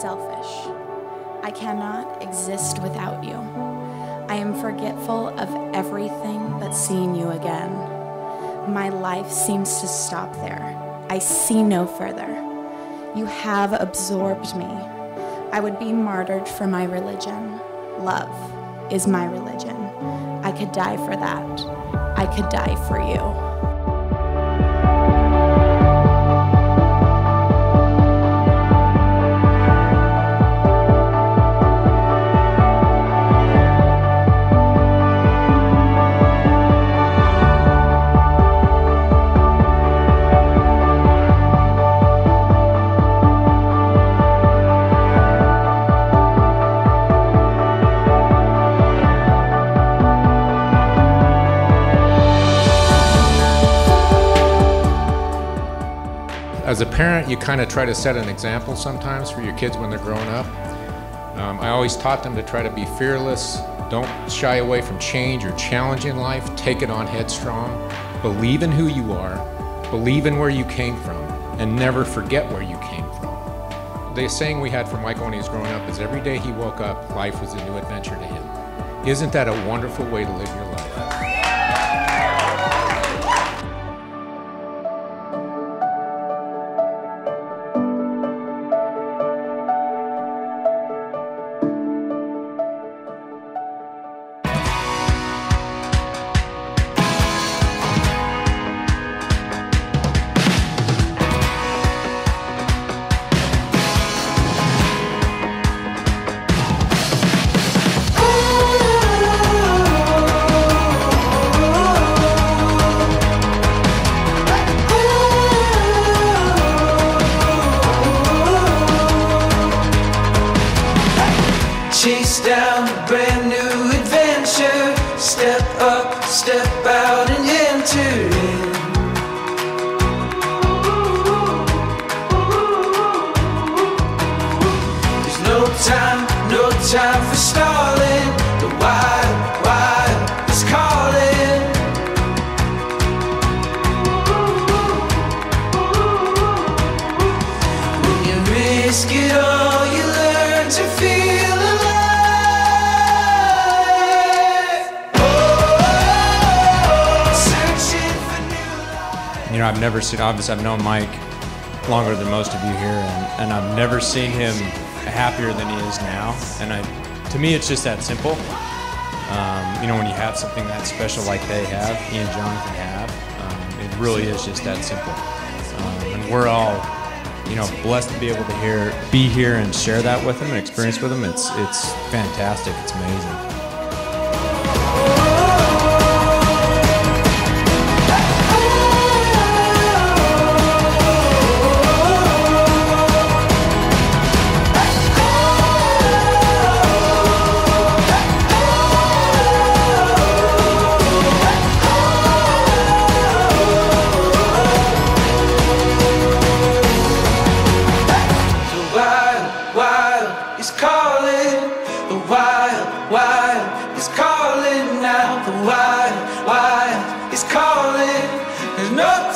selfish. I cannot exist without you. I am forgetful of everything but seeing you again. My life seems to stop there. I see no further. You have absorbed me. I would be martyred for my religion. Love is my religion. I could die for that. I could die for you. As a parent, you kind of try to set an example sometimes for your kids when they're growing up. I always taught them to try to be fearless, don't shy away from change or challenge in life, take it on headstrong, believe in who you are, believe in where you came from, and never forget where you came from. The saying we had for Michael when he was growing up is every day he woke up, life was a new adventure to him. Isn't that a wonderful way to live your life? Chase down a brand new adventure. Step up, step out, and enter in. There's no time, no time for stalling. The wild is calling. When you risk it all, you learn to feel alive. You know, I've never seen, obviously I've known Mike longer than most of you here, and I've never seen him happier than he is now. And to me, it's just that simple. You know, when you have something that special like they have, he and Jonathan have, it really is just that simple. And we're all, you know, blessed to be able to be here and share that with him and experience with him. It's fantastic. It's amazing.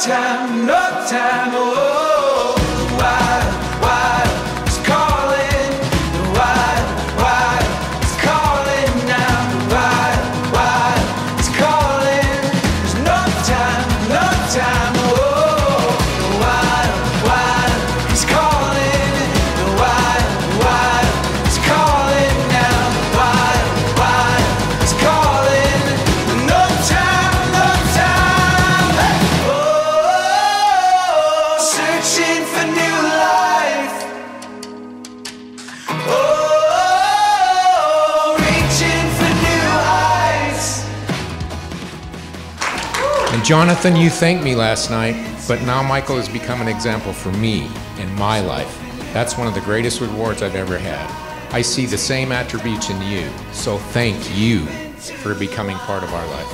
Time, no time, oh, the wild is calling, the wild is calling now, the wild is calling, there's no time, oh, the wild is calling, the wild is calling now, the wild is calling, there's no time, no time. Searching for new life. Oh, reaching for new heights. And Jonathan, you thanked me last night, but now Michael has become an example for me in my life. That's one of the greatest rewards I've ever had. I see the same attributes in you, so thank you for becoming part of our life.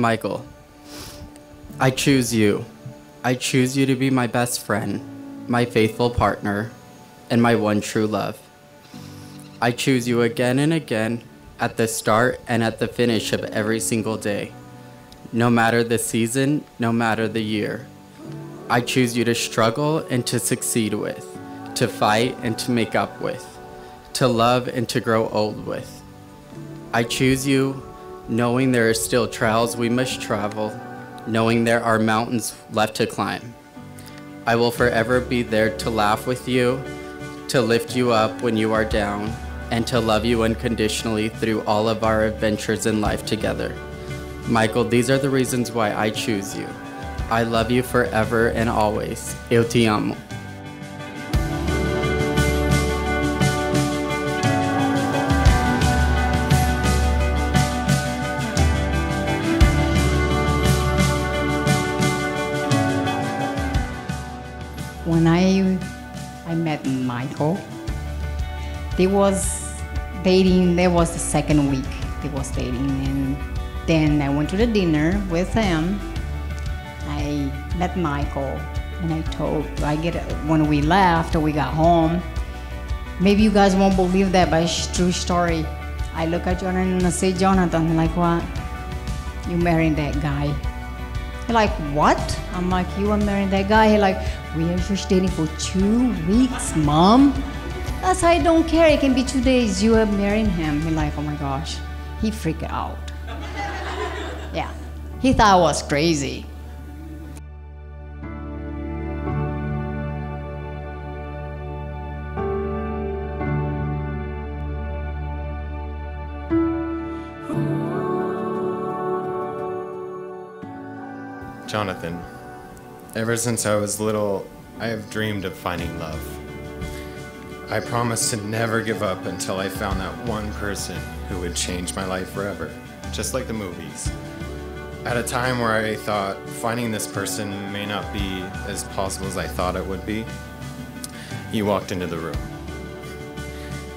Michael, I choose you. I choose you to be my best friend, my faithful partner, and my one true love. I choose you again and again at the start and at the finish of every single day. No matter the season, no matter the year. I choose you to struggle and to succeed with, to fight and to make up with, to love and to grow old with. I choose you knowing there are still trials we must travel, knowing there are mountains left to climb. I will forever be there to laugh with you, to lift you up when you are down, and to love you unconditionally through all of our adventures in life together. Michael, these are the reasons why I choose you. I love you forever and always. Eu te amo. When I met Michael, there was the second week they was dating, and then I went to the dinner with him. I met Michael and when we left or we got home, maybe you guys won't believe that, but it's a true story. I look at Jonathan and I say, Jonathan, I'm like, what? You married that guy. He like, what? I'm like, you are marrying that guy? He like, we are just dating for 2 weeks, Mom. That's I don't care, it can be 2 days, you are marrying him. He like, oh my gosh. He freaked out. Yeah, he thought I was crazy. Jonathan, ever since I was little, I have dreamed of finding love. I promised to never give up until I found that one person who would change my life forever, just like the movies. At a time where I thought finding this person may not be as possible as I thought it would be, you walked into the room.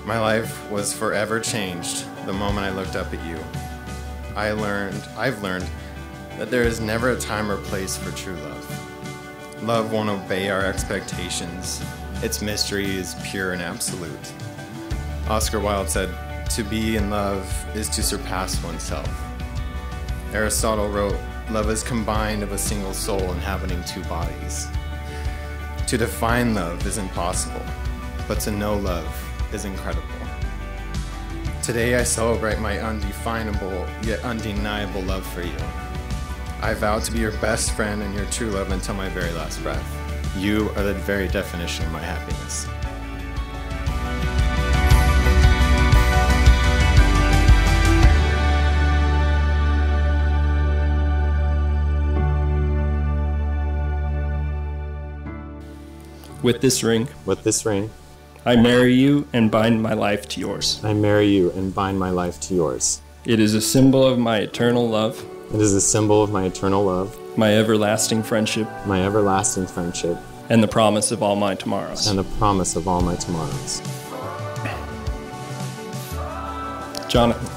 My life was forever changed the moment I looked up at you. I've learned that there is never a time or place for true love. Love won't obey our expectations. Its mystery is pure and absolute. Oscar Wilde said, "To be in love is to surpass oneself." Aristotle wrote, "Love is combined of a single soul inhabiting two bodies." To define love is impossible, but to know love is incredible. Today I celebrate my undefinable yet undeniable love for you. I vow to be your best friend and your true love until my very last breath. You are the very definition of my happiness. With this ring, I marry you and bind my life to yours. I marry you and bind my life to yours. It is a symbol of my eternal love. It is a symbol of my eternal love, my everlasting friendship, and the promise of all my tomorrows. Jonathan,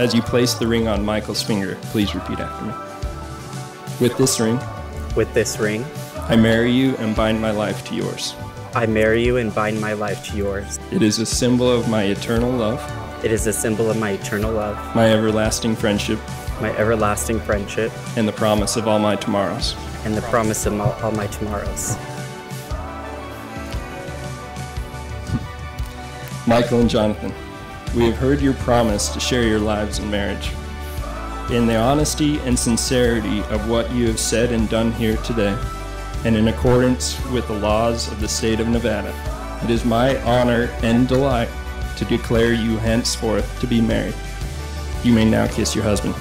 as you place the ring on Michael's finger, please repeat after me. With this ring, I marry you and bind my life to yours. I marry you and bind my life to yours. It is a symbol of my eternal love. It is a symbol of my eternal love, my everlasting friendship, and the promise of all my tomorrows. Michael and Jonathan, we have heard your promise to share your lives in marriage. In the honesty and sincerity of what you have said and done here today, and in accordance with the laws of the state of Nevada, it is my honor and delight to declare you henceforth to be married. You may now kiss your husband.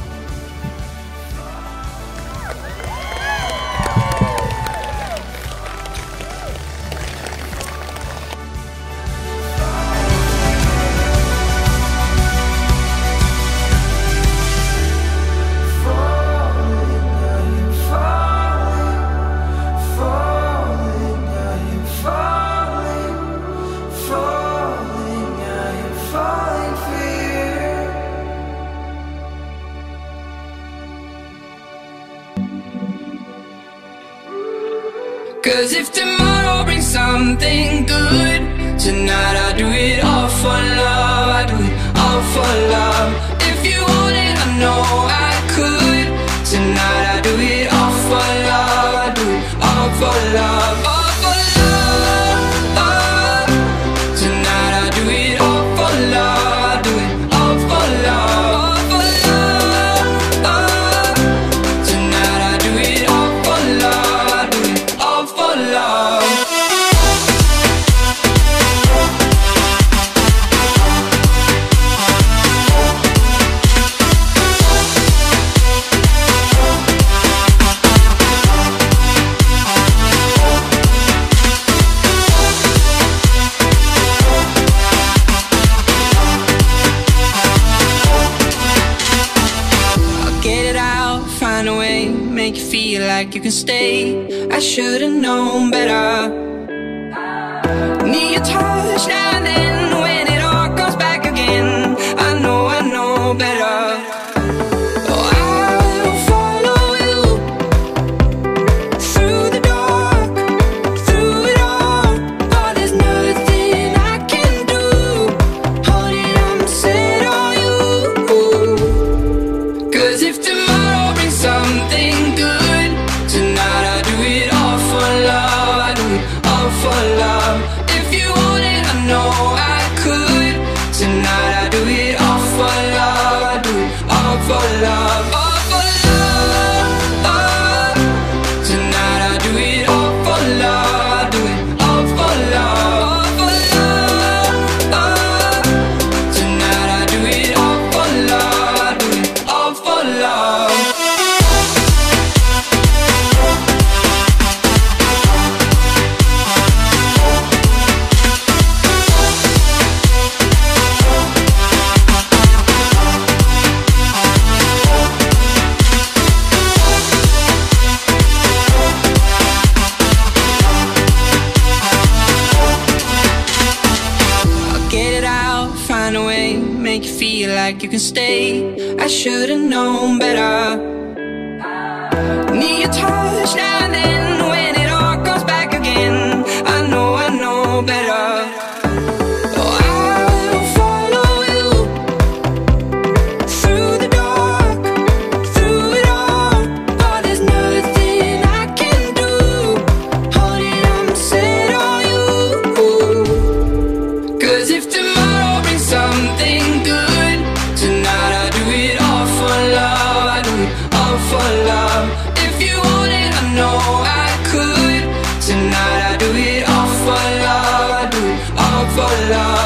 'Cause if tomorrow brings something good, tonight I do it all for love. I do it all for love. If you want it, I know I could. Tonight I do it all for love. I do it all for love. All for love. Tonight I do it all for love. I do it all for love. All for love. Tonight I do it all for love. I do it all for love. Find a way, make you feel like you can stay. I should've known better. Need your touch now and then. When it all comes back again, I know better. Oh, I will follow you through the dark, through it all. Oh, there's nothing I can do. Honey, I'm set on you. 'Cause if tomorrow something good, tonight I do it all for love. I do it all for love. If you want it, I know I could. Tonight I do it all for love. I do it all for love. All for love. Tonight I do it all for love. I do it all for love. All for love. Tonight I do it all for love. I do it all for love. Find a way, make you feel like you can stay. I should've known better. Need your touch now and then. When it all comes back again, I know better. Oh, I will follow you through the dark, through it all. Oh, there's nothing I can do. Honey, I'm set on you. 'Cause if something good, tonight I do it all for love. I do it all for love. If you want it, I know I could. Tonight I do it all for love. I do it all for love.